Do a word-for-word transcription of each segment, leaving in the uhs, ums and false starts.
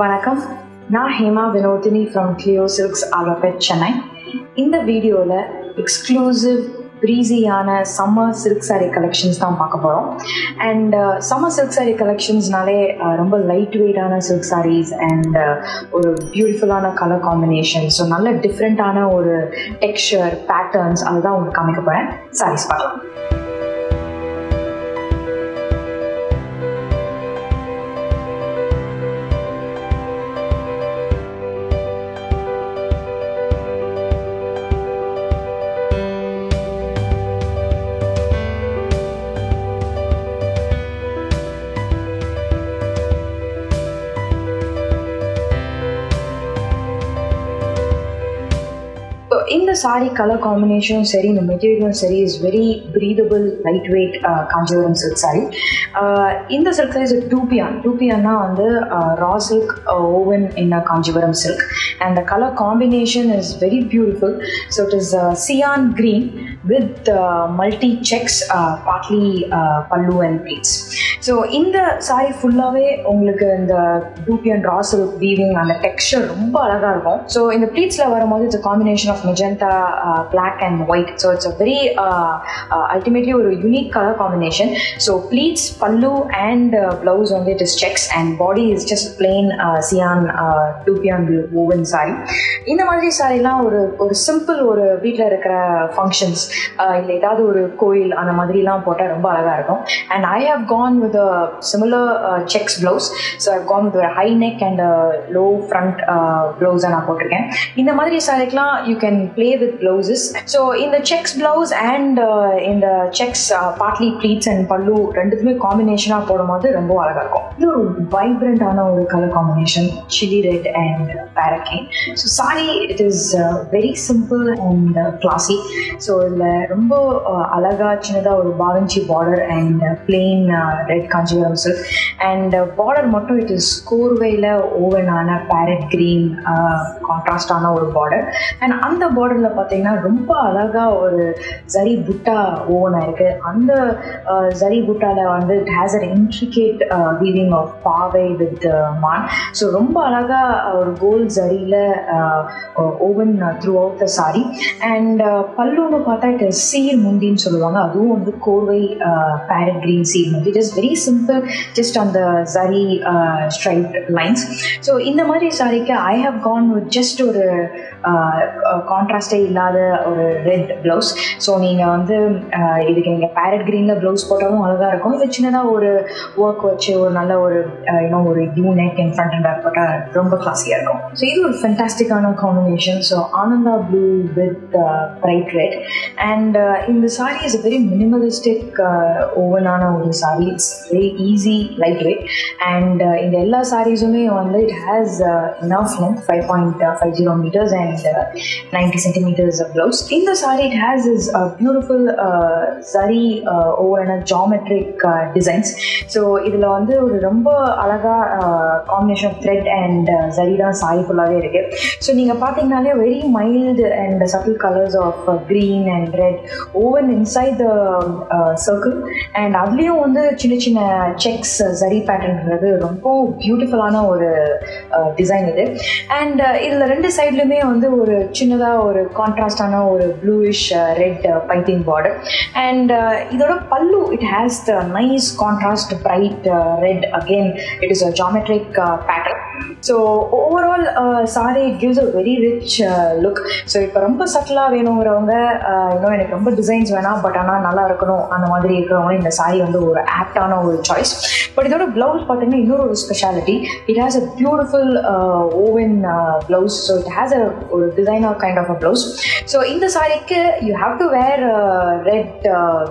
வணக்கம், நான் Hema Vinodhini from Clio Silks Alwarpet Chennai. இந்த வீடியோல எக்ஸ்க்ளூசிவ் பிரீஸியான சம்மர் சில்க் சாரீ கலெக்ஷன்ஸ் தான் பார்க்க போகிறோம். அண்ட் சம்மர் சில்க் சாரீ கலெக்ஷன்ஸ்னாலே ரொம்ப லைட் வெயிட்டான சில்க் சாரீஸ் அண்ட் ஒரு பியூட்டிஃபுல்லான கலர் காம்பினேஷன். ஸோ நல்ல டிஃப்ரெண்ட்டான ஒரு டெக்ஸ்சர் பேட்டர்ன்ஸ் அதுதான் உங்களுக்கு காமிக்க போகிறேன். சாரீஸ் பார்க்கலாம். இந்த saree color combination சரி, இந்த material சரி is very breathable, lightweight Kanchipuram silk saree. இந்த silk saree is a two P R. two P R னா வந்து raw silk woven in a Kanchipuram silk, and the color combination is very beautiful. So it is uh, cyan green with uh, multi checks, uh, partly uh, pallu and pleats. So இந்த saree full-ஆவே உங்களுக்கு இந்த two P R raw silk weaving and the texture ரொம்ப அழகா இருக்கும். So இந்த pleatsல வரும்போது it's a combination of magenta, uh, black and white, so it's a very uh, uh, ultimately a unique color combination. So pleats, pallu and uh, blouse only it is checks, and body is just plain uh, cyan two P R woven saree. இந்த மாதிரி சாரீலாம் ஒரு ஒரு simple ஒரு வீட்டில் இருக்கிற functions இல்லை ஏதாவது ஒரு கோயில் அந்த மாதிரிலாம் போட்டால் ரொம்ப அழகாக இருக்கும். And I have gone with a similar checks blouse. So I have gone with ஒரு high neck and low front ப்ளவுஸை நான் போட்டிருக்கேன். இந்த மாதிரி சாரீக்கெலாம் you can play with blouses. So in the checks blouse and uh, in the checks uh, partly pleats and pallu ரெண்டுமே காம்பினேஷனாக போடும்போது ரொம்ப அழகாக இருக்கும். இது ஒரு வைப்ரண்டான ஒரு colour combination, chilli red and பேரகேன். So sari it is very simple and classy. So இதில் ரொம்ப அழகாக சின்னதாக ஒரு பாவஞ்சி border and plain red Kanchipuram silk, and border மட்டும் இட் இஸ் கோர்வையில் ஓவனான பேரட் கிரீன் கான்ட்ராஸ்டான ஒரு பார்டர். அண்ட் அந்த பார்டரில் பார்த்தீங்கன்னா ரொம்ப அழகாக ஒரு ஜரி புட்டா ஓவனாக இருக்குது. அந்த ஜரி புட்டாவில் வந்து it has an intricate weaving of பாவை வித் மான். ஸோ ரொம்ப அழகாக ஒரு கோல்ட் ஜரியில் woven throughout the sari. And பல்லுன்னு பார்த்தா இட் இஸ் சீர் முந்தின்னு சொல்லுவாங்க, அதுவும் வந்து கோர்வை பேரட் கிரீன் சீர் முந்தி. It is very simple, just அந்த ஜரி ஸ்ட்ரைட் லைன்ஸ். ஸோ இந்த மாதிரி சாரிக்கு I have gone with just ஒரு கான்ட்ராஸ்டே இல்லாத ஒரு ரெட் ப்ளவுஸ். ஸோ நீங்கள் வந்து இதுக்கு நீங்கள் பேரட் க்ரீனில் ப்ளவுஸ் போட்டாலும் அழகாக இருக்கும். இது சின்னதாக ஒரு ஒர்க் வச்சு ஒரு நல்ல ஒரு இன்னும் ஒரு U neck and front and back போட்டால் ரொம்ப கிளாஸியாக இருக்கும். ஸோ இது ஒரு ஃபென்டாஸ்டிக்கான combination. So Ananda blue with bright red. And இந்த சாரீ இஸ் வெரி மினிமலிஸ்டிக் ஓவனான ஒரு sari. It's very easy, light weight. And இந்த எல்லா சாரீஸுமே வந்து it has enough length, five point five zero metres and ninety centimeters of blouse. In the saree, it has this uh, beautiful uh, zari uh, over and a geometric uh, designs. So idla vandu oru romba alaga combination of thread and uh, zari da saree fullave irukku. So neenga paathingnale very mild and subtle colors of uh, green and red woven inside the uh, circle, and adliyum vandu chinna chinna checks uh, zari pattern irukku. Romba beautiful ana oru uh, design idu. And idla rendu side lume vandu ஒரு சின்னதாக ஒரு கான்ட்ராஸ்டான ஒரு bluish red piping border. And இதோட pallu it has the nice contrast bright red. Again it is a geometric pattern. So overall sari it gives a very rich look. So இப்போ ரொம்ப சட்டிலாக வேணுங்கிறவங்க, இன்னும் எனக்கு ரொம்ப டிசைன்ஸ் வேணாம் பட் ஆனால் நல்லா இருக்கணும் அந்த மாதிரி இருக்கிறவங்க இந்த சாரி வந்து ஒரு ஆப்டான ஒரு சாய்ஸ். பட் இதோட ப்ளவுஸ் பார்த்தீங்கன்னா இன்னொரு ஒரு speciality. It has a beautiful woven blouse. So it has a ஒரு designer kind of a blouse. So இந்த சாரிக்கு you have to wear red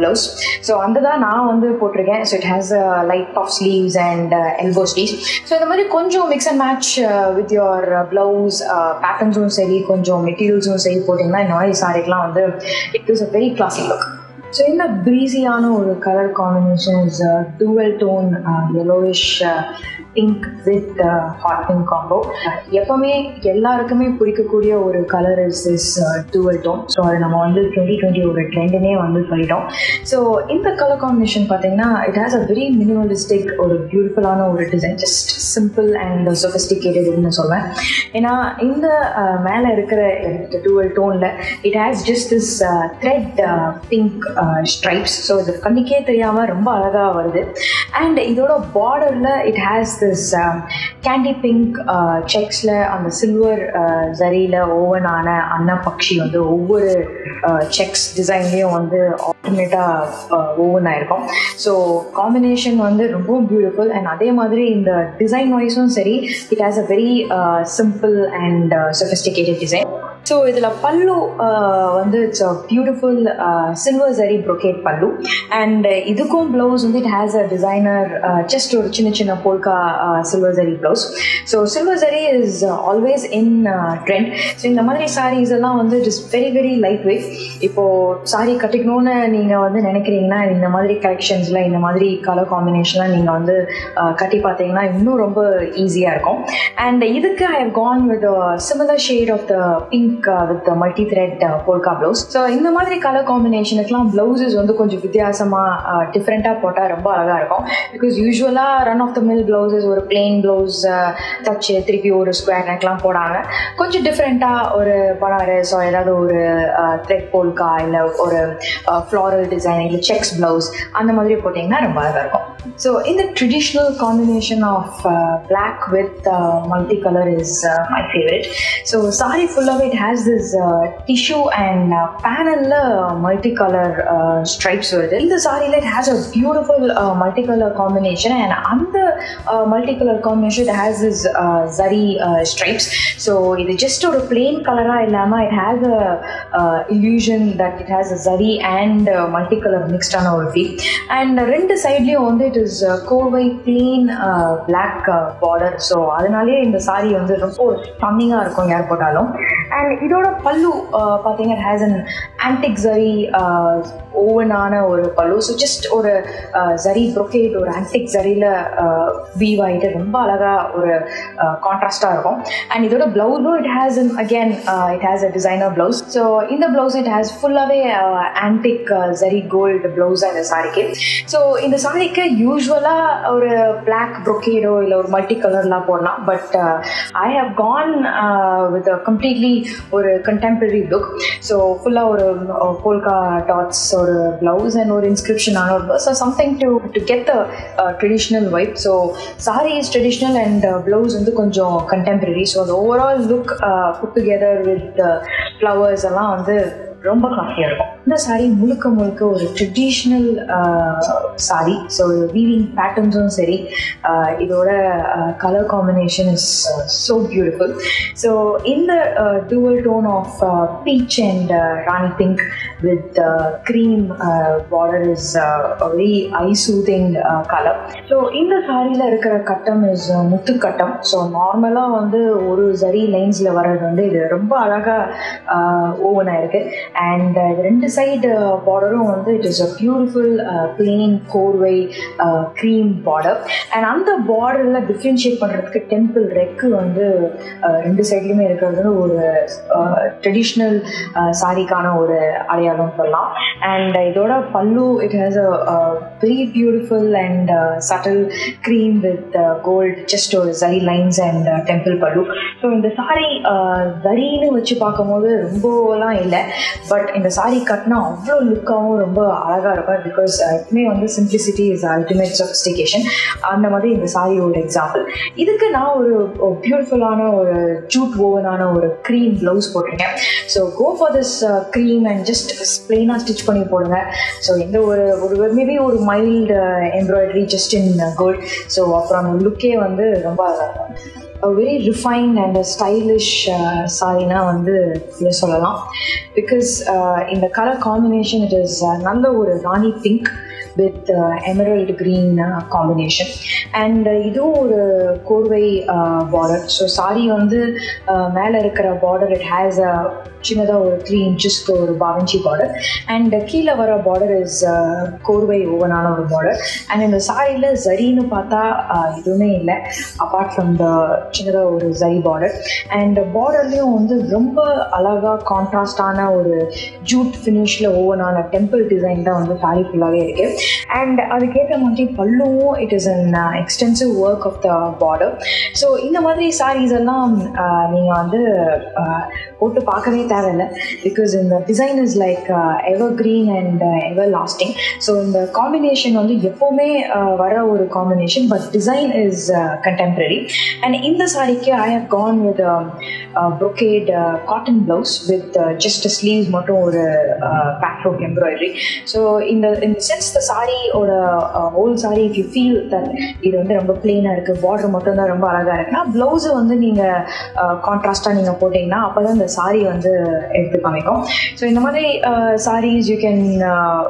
blouse. So அந்த தான் நான் வந்து போட்டிருக்கேன். So it has light top sleeves and elbow sleeves. So இந்த மாதிரி கொஞ்சம் mix and match with your blouse பேட்டர்ன்ஸும் சரி கொஞ்சம் மெட்டீரியல்ஸும் சரி போட்டிங்கன்னா இந்த மாதிரி சாரிக்கெலாம் வந்து it is a very classic look. So இந்த ப்ரீஸியான ஒரு colour combination is dual tone yellowish pink with uh, hot pink combo. எப்பவுமே எல்லாருக்குமே பிடிக்கக்கூடிய ஒரு colour is this dual tone. So அது நம்ம வந்து டுவெண்ட்டி டுவெண்ட்டி ஒரு ட்ரெண்டுனே வந்து போயிட்டோம். ஸோ இந்த கலர் காம்பினேஷன் பார்த்தீங்கன்னா it has a very minimalistic ஒரு பியூட்டிஃபுல்லான ஒரு டிசைன், ஜஸ்ட் சிம்பிள் அண்ட் சொஃபிஸ்டிகேட்டட்னு சொல்வேன். ஏன்னா இந்த மேலே இருக்கிற டூவல் டோனில் it has just this thread pink stripes. So இது கண்ணுக்கே தெரியாமல் ரொம்ப அழகாக வருது. அண்ட் இதோட பார்டரில் it has this candy pink செக்ஸில் அந்த சில்வர் ஜரியில் ஓவன் ஆன அன்ன பக்ஷி வந்து ஒவ்வொரு செக்ஸ் டிசைன்லேயும் வந்து ஆல்டர்னேட்டாக ஓவன் ஆகிருக்கும். ஸோ காம்பினேஷன் வந்து ரொம்ப பியூட்டிஃபுல். அண்ட் அதே மாதிரி இந்த டிசைன் வைஸும் சரி, it has a very simple and sophisticated design. So இதில் பல்லு வந்து it's a beautiful silver zari brocade pallu. And இதுக்கும் ப்ளவுஸ் வந்து it has a designer just ஒரு சின்ன சின்ன polka silver zari blouse. So silver zari is always in trend. So இந்த மாதிரி சாரீஸ் எல்லாம் வந்து it is very very light weight. இப்போது சாரீ கட்டிக்கணும்னு நீங்கள் வந்து நினைக்கிறீங்கன்னா இந்த மாதிரி கலெக்ஷன்ஸில் இந்த மாதிரி கலர் காம்பினேஷன்லாம் நீங்கள் வந்து கட்டி பார்த்தீங்கன்னா இன்னும் ரொம்ப ஈஸியாக இருக்கும். அண்ட் இதுக்கு I have gone with similar shade of the pink with multi thread polka blouse. So இந்த மாதிரி கலர் காம்பினேஷனுக்குலாம் பிளவுசஸ் வந்து கொஞ்சம் வித்தியாசமாக டிஃப்ரெண்ட்டாக போட்டால் ரொம்ப அழகாக இருக்கும். பிகாஸ் யூஸ்வலாக run of the mill blouses ஒரு பிளெயின் பிளவுஸ் தச்சு திருப்பி ஒரு ஸ்கொயர் நெக்லாம் போடாங்க. கொஞ்சம் டிஃப்ரெண்ட்டாக ஒரு பனாரஸ் ஸோ ஏதாவது ஒரு த்ரெட் போல்கா இல்லை ஒரு ஃப்ளாரல் டிசைன் இல்லை செக்ஸ் பிளவுஸ் அந்த மாதிரி போட்டிங்கன்னா ரொம்ப அழகாக இருக்கும். ஸோ இந்த traditional combination of black with multi colour is my favourite. So sari ஃபுல்லாகவே it has this tissue and பேனலில் மல்டி கலர் ஸ்ட்ரைப்ஸ் வருது. இந்த சாரியில் it has a beautiful multi colour combination. And அந்த multi colour combination it has this zari stripes. So இது just ஒரு plain கலராக இல்லாமல் it has a illusion that it has a zari and multi colour மிக்ஸ்டான ஒரு ஃபீல். அண்ட் ரெண்டு சைட்லேயும் வந்து it is a core-wide plain uh, black uh, border. So அதனாலே இந்த saree வந்து ரொம்ப stunning-ஆ இருக்கும் யார் போட்டாலும். And இதோட பல்லு பார்த்தீங்க it has an antique zari ஓவனான ஒரு பல்லு. ஸோ ஜஸ்ட் ஒரு ஜரி ப்ரொகேட் ஒரு ஆன்டிக் ஜரியில் வீவ் ஆகிட்டு ரொம்ப அழகாக ஒரு கான்ட்ராஸ்டாக இருக்கும். அண்ட் இதோட ப்ளவுஸும் it has in again it has a designer blouse. So இந்த ப்ளவுஸ் இட் ஹேஸ் ஃபுல்லாகவே ஆன்டிக் ஜரி கோல்டு ப்ளவுஸாக இந்த சாரிக்கு. ஸோ இந்த சாரிக்கு யூஸ்வலாக ஒரு பிளாக் ப்ரொகேடோ இல்லை ஒரு மல்டி கலர்லாம் போடலாம். But I have gone with completely ஒரு கண்டெம்பரரி லுக். ஸோ ஃபுல்லாக ஒரு போல்கா டாட்ஸ் ஒரு பிளவுஸ் அண்ட் ஒரு இன்ஸ்கிரிப்ஷன் ஆன ஒரு blouse. So something to to get the traditional vibe. So sari is traditional and blouse வந்து கொஞ்சம் கண்டெம்பரரி. ஸோ அந்த overall look put together with flowers எல்லாம் வந்து ரொம்ப கிளாஸியாக இருக்கும். இந்த சாரீ முழுக்க முழுக்க ஒரு ட்ரெடிஷ்னல் சாரீ. ஸோ வீவிங் பேட்டர்ன்ஸும் சரி, இதோட colour combination is so beautiful. So இந்த dual tone of peach and rani pink with cream border is very eye soothing colour. So இந்த சாரியில் இருக்கிற கட்டம் இஸ் முத்துக்கட்டம். ஸோ நார்மலாக வந்து ஒரு சரி லைன்ஸில் வர்றது வந்து இது ரொம்ப அழகாக ஓவனாக இருக்குது. அண்ட் ரெண்டு சைடு பார்டரும் வந்து it is a beautiful plain கோர்வை க்ரீம் பார்டர். அண்ட் அந்த பார்டரில் டிஃப்ரென்ஷியேட் பண்ணுறதுக்கு டெம்பிள் ரெக்கு வந்து ரெண்டு சைட்லையுமே இருக்கிறது வந்து ஒரு ட்ரெடிஷ்னல் சாரிக்கான ஒரு அடையாளம் சொல்லலாம். அண்ட் இதோட pallu it has a very beautiful and subtle cream with gold just ஒரு zari lines and temple pallu. So இந்த சாரி ஜரின்னு வச்சு பார்க்கும்போது ரொம்பலாம் இல்லை, பட் இந்த சாரி கட்டினா அவ்வளோ லுக்காகவும் ரொம்ப அழகாக இருக்கும். பிகாஸ் எப்பவுமே வந்து சிம்பிளிசிட்டி இஸ் அல்டிமேட் சொஃபிஸ்டிகேஷன். அந்த மாதிரி இந்த சாரி ஒரு எக்ஸாம்பிள். இதுக்கு நான் ஒரு பியூட்டிஃபுல்லான ஒரு ஜூட் ஓவனான ஒரு க்ரீம் ப்ளவுஸ் போட்டிருக்கேன். So go for this cream and just பிளெயினாக ஸ்டிச் பண்ணி போடுங்க. ஸோ எந்த ஒரு ஒரு மேபி ஒரு mild embroidery just in gold. So அப்புறம் அந்த லுக்கே வந்து ரொம்ப அழகாக இருக்கும். A very refined and a stylish uh, saree na vandu illa sollalam because uh, in the color combination it is uh, nalla or rani pink with uh, emerald green uh, combination and idu oru korvai border so saree vandu mela irukra border it has a chinada or three inches or bavanchi border and keela vara border is korvai ovenana or border and in the saree la zari nu paatha idume illa apart from the chinada or zari border and border layum vandu romba alaga contrast ana or jute finish la ovenana temple design da vandu saree fullave irukku and aduketa mari palluvu it is an uh, extensive work of the border so indha madri sarees alla neenga vandu போட்டு பார்க்கவே தேவையில்லை because இந்த design is like evergreen and everlasting so இந்த combination வந்து எப்போவுமே வர ஒரு combination but design is contemporary and இந்த சாரிக்கு I have gone with brocade cotton blouse with just sleeves மட்டும் ஒரு பேக்ரோக் எம்ப்ராய்டரி ஸோ இந்த இந்த சென்ஸ் இந்த சாரியோட whole sari if you feel that இது வந்து ரொம்ப பிளெயினாக இருக்குது பார்டர் மட்டும் தான் ரொம்ப அழகாக இருக்குன்னா ப்ளவுஸை வந்து நீங்கள் கான்ட்ராஸ்டாக நீங்கள் போட்டிங்கன்னா அப்போ தான் இந்த saree வந்து எடுத்து காமிக்கும் ஸோ இந்த மாதிரி saris you can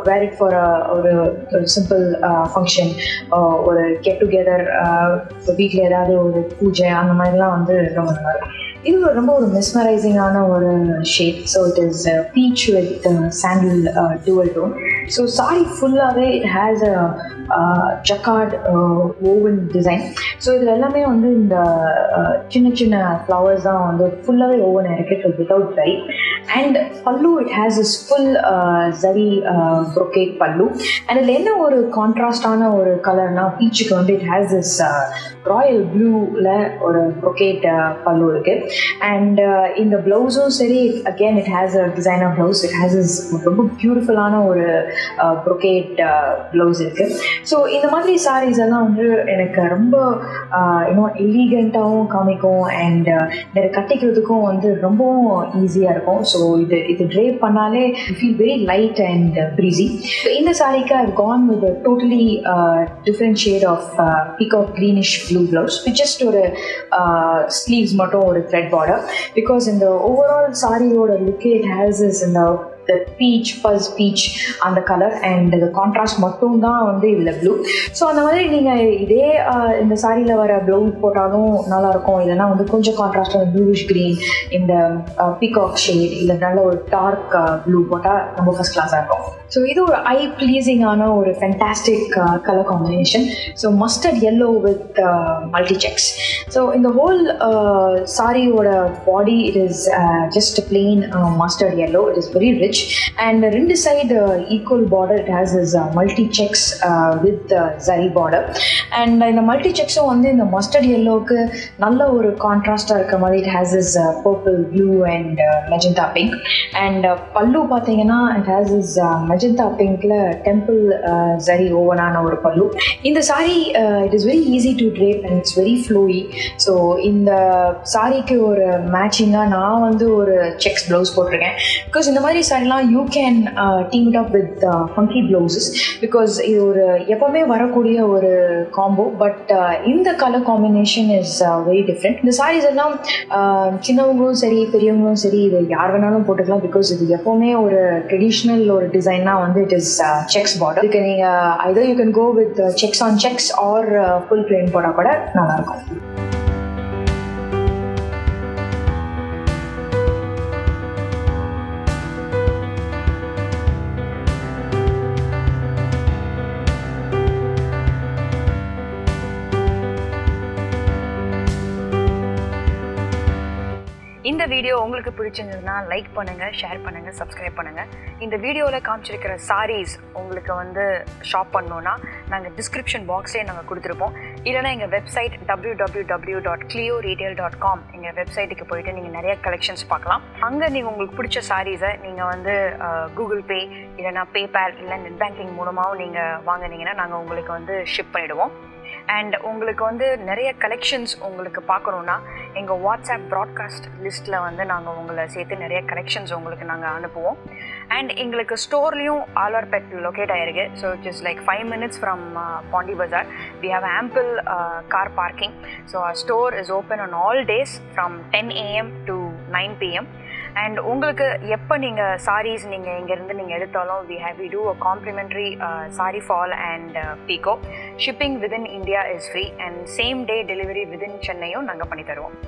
wear it for ஒரு சிம்பிள் ஃபங்க்ஷன் ஒரு கெட் டுகெதர் வீட்டில் ஏதாவது ஒரு பூஜை அந்த மாதிரிலாம் வந்து ரொம்ப நல்லா இருக்கும் இது ரொம்ப ஒரு மெஸ்மரைசிங்கான ஒரு shade so it is peach with sandal dual tone so sari ஃபுல்லாகவே it has a jacquard woven design so இதில் எல்லாமே வந்து இந்த சின்ன சின்ன ஃப்ளவர்ஸ் தான் வந்து ஃபுல்லாகவே ஓவன் இருக்குது so without zari and pallu it has is full zari brocade pallu and இதில் என்ன ஒரு கான்ட்ராஸ்டான ஒரு கலர்னால் பீச்சுக்கு வந்து இட் ஹேஸ் இஸ் ராயல் ப்ளூவில் ஒரு ப்ரொகேட் பல்லு இருக்குது அண்ட் இந்த ப்ளவுஸும் சரி again it has a designer blouse it has is ரொம்ப பியூட்டிஃபுல்லான ஒரு ப்ரொகேட் ப்ளவுஸ் இருக்குது ஸோ இந்த மாதிரி சாரீஸ் எல்லாம் வந்து எனக்கு ரொம்ப இன்னும் எலிகண்ட்டாகவும் காமிக்கும் அண்ட் எனக்கு கட்டிக்கிறதுக்கும் வந்து ரொம்பவும் ஈஸியாக இருக்கும் ஸோ இது இது ட்ரேப் பண்ணாலே feel very light and breezy இந்த சாரீக்கு I have gone with totally different shade of peacock greenish blue blouse with just ஒரு ஸ்லீவ்ஸ் மட்டும் ஒரு த்ரெட் பார்டர் பிகாஸ் இந்த ஓவரால் சாரியோட லுக்கே இட் ஹேஸ் இஸ் இந்த the peach fuzz peach on the color and the contrast மட்டும் தான் வந்து இதில் ப்ளூ ஸோ அந்த மாதிரி நீங்கள் இதே இந்த சாரியில் வர ப்ளவுஸ் போட்டாலும் நல்லாயிருக்கும் இல்லைனா வந்து கொஞ்சம் கான்ட்ராஸ்டாக ப்ளூஷ் க்ரீன் இந்த பீகாக் ஷேட் இல்லை நல்ல ஒரு டார்க் ப்ளூ போட்டால் ரொம்ப ஃபஸ்ட் கிளாஸாக இருக்கும் ஸோ இது ஒரு ஐ ப்ளீஸிங்கான ஒரு fantastic colour combination so mustard yellow with multi checks so இந்த ஹோல் சாரியோட body it is just plain mustard yellow it is very rich and the rendu side uh, equal border it has is uh, multi checks uh, with the uh, zari border and in the multi checks on the mustard yellow ku nalla oru contrast ah irukka mari it has is uh, purple blue and uh, magenta pink and uh, pallu pathina it has is uh, magenta pink la temple uh, zari ovenana oru pallu in the saree uh, it is very easy to drape and it's very flowy so in the saree ku oru matching ah na vandu oru checks blouse potiruken because indha mari எல்லாம் you can team it up with funky blouses because இது ஒரு எப்போவுமே வரக்கூடிய ஒரு combo but இந்த colour combination is very different இந்த சாரீஸ் எல்லாம் சின்னவங்களும் சரி பெரியவங்களும் சரி இது யார் வேணாலும் போட்டுக்கலாம் பிகாஸ் இது எப்போவுமே ஒரு ட்ரெடிஷ்னல் ஒரு டிசைன்னா வந்து இட் இஸ் செக்ஸ் பார்டர் இதுக்கு நீங்கள் either you can go with checks on checks or full plain போட்டால் கூட நல்லாயிருக்கும் இந்த வீடியோ உங்களுக்கு பிடிச்சிருந்ததுன்னா லைக் பண்ணுங்கள் ஷேர் பண்ணுங்கள் சப்ஸ்கிரைப் பண்ணுங்கள் இந்த வீடியோவில் காமிச்சிருக்கிற சாரீஸ் உங்களுக்கு வந்து ஷாப் பண்ணணுன்னா நாங்கள் டிஸ்கிரிப்ஷன் பாக்ஸ்லேயே நாங்கள் கொடுத்துருப்போம் இல்லைனா எங்கள் website W W W dot Cleo retail dot com எங்கள் வெப்சைட்டுக்கு போயிட்டு நீங்கள் நிறைய கலெக்ஷன்ஸ் பார்க்கலாம் அங்கே நீங்கள் உங்களுக்கு பிடிச்ச சாரீஸை நீங்கள் வந்து கூகுள் பே இல்லைனா பேபால் இல்லை நெட் பேங்கிங் மூலமாகவும் நீங்கள் வாங்கினீங்கன்னா நாங்கள் உங்களுக்கு வந்து ஷிப் பண்ணிவிடுவோம் அண்ட் உங்களுக்கு வந்து நிறைய கலெக்ஷன்ஸ் உங்களுக்கு பார்க்கணுன்னா எங்கள் வாட்ஸ்அப் ப்ராட்காஸ்ட் லிஸ்ட்டில் வந்து நாங்கள் உங்களை சேர்த்து நிறைய கலெக்ஷன்ஸ் உங்களுக்கு நாங்கள் அனுப்புவோம் அண்ட் எங்களுக்கு ஸ்டோர்லேயும் ஆழ்வார்பேட் லொக்கேட் ஆகிருக்கு so it is like five minutes from Pondy Bazaar we have ample car parking so our store is open on all days from ten AM to nine PM And உங்களுக்கு எப்ப நீங்க sarees நீங்க இங்க இருந்து நீங்க எடுத்தாலும் we have we do a complimentary uh, saree fall and uh, pico. Shipping within India is free and same day delivery within Chennai நாங்க பண்ணி தருவோம்.